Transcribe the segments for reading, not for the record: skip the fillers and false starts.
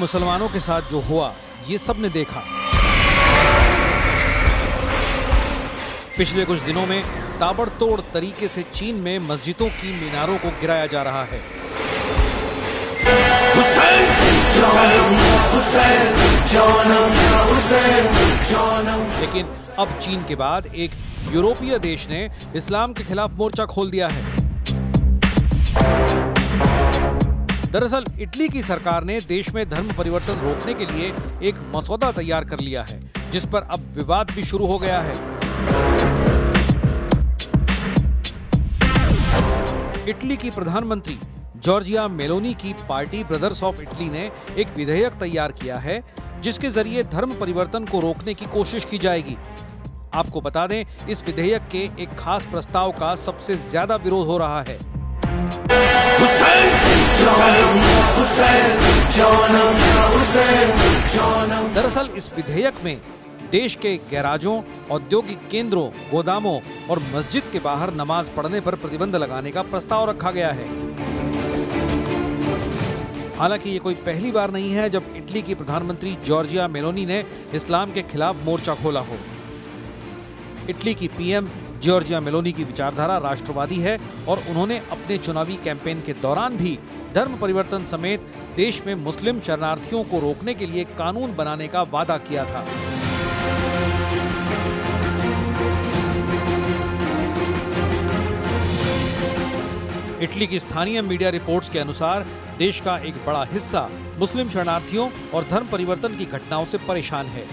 मुसलमानों के साथ जो हुआ ये सब ने देखा। पिछले कुछ दिनों में ताबड़तोड़ तरीके से चीन में मस्जिदों की मीनारों को गिराया जा रहा है। लेकिन अब चीन के बाद एक यूरोपीय देश ने इस्लाम के खिलाफ मोर्चा खोल दिया है। दरअसल इटली की सरकार ने देश में धर्म परिवर्तन रोकने के लिए एक मसौदा तैयार कर लिया है, जिस पर अब विवाद भी शुरू हो गया है। इटली की प्रधानमंत्री जॉर्जिया मेलोनी की पार्टी ब्रदर्स ऑफ इटली ने एक विधेयक तैयार किया है, जिसके जरिए धर्म परिवर्तन को रोकने की कोशिश की जाएगी। आपको बता दें, इस विधेयक के एक खास प्रस्ताव का सबसे ज्यादा विरोध हो रहा है। दरअसल इस विधेयक में देश के गैराजों, औद्योगिक केंद्रों, गोदामों और मस्जिद के बाहर नमाज पढ़ने पर प्रतिबंध लगाने का प्रस्ताव रखा गया है। हालांकि ये कोई पहली बार नहीं है जब इटली की प्रधानमंत्री जॉर्जिया मेलोनी ने इस्लाम के खिलाफ मोर्चा खोला हो। इटली की पीएम जॉर्जिया मेलोनी की विचारधारा राष्ट्रवादी है और उन्होंने अपने चुनावी कैंपेन के दौरान भी धर्म परिवर्तन समेत देश में मुस्लिम शरणार्थियों को रोकने के लिए कानून बनाने का वादा किया था। इटली की स्थानीय मीडिया रिपोर्ट्स के अनुसार देश का एक बड़ा हिस्सा मुस्लिम शरणार्थियों और धर्म परिवर्तन की घटनाओं से परेशान है,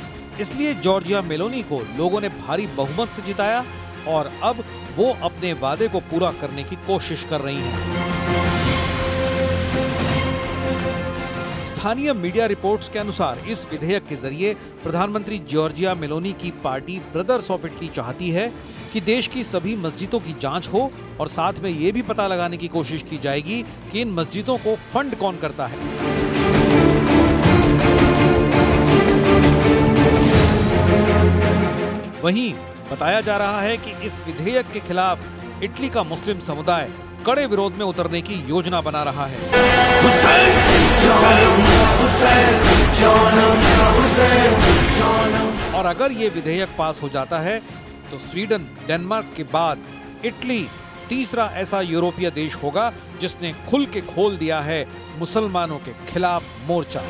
इसलिए जॉर्जिया मेलोनी को लोगों ने भारी बहुमत से जिताया और अब वो अपने वादे को पूरा करने की कोशिश कर रही हैं। स्थानीय मीडिया रिपोर्ट्स के अनुसार इस विधेयक के जरिए प्रधानमंत्री जॉर्जिया मेलोनी की पार्टी ब्रदर्स ऑफ इटली चाहती है कि देश की सभी मस्जिदों की जांच हो और साथ में ये भी पता लगाने की कोशिश की जाएगी कि इन मस्जिदों को फंड कौन करता है। वहीं बताया जा रहा है कि इस विधेयक के खिलाफ इटली का मुस्लिम समुदाय कड़े विरोध में उतरने की योजना बना रहा है। और अगर ये विधेयक पास हो जाता है तो स्वीडन, डेनमार्क के बाद इटली तीसरा ऐसा यूरोपीय देश होगा जिसने खुल के खोल दिया है मुसलमानों के खिलाफ मोर्चा।